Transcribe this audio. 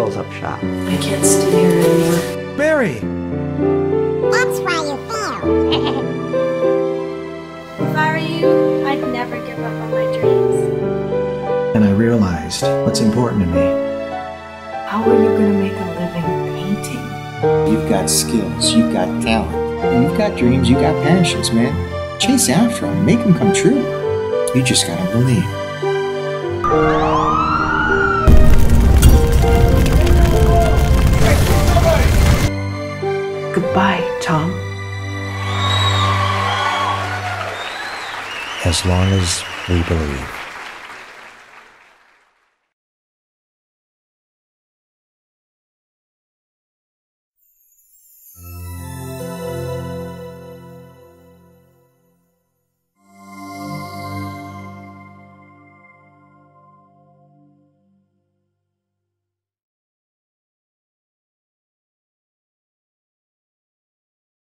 close-up shop. I can't stay here anymore. Barry! That's why you failed. If I were you, I'd never give up on my dreams. And I realized what's important to me. How are you going to make a living painting? You've got skills, you've got talent, you've got dreams, you've got passions, man. Chase after them, make them come true. You just gotta believe. Goodbye, Tom. As long as we believe.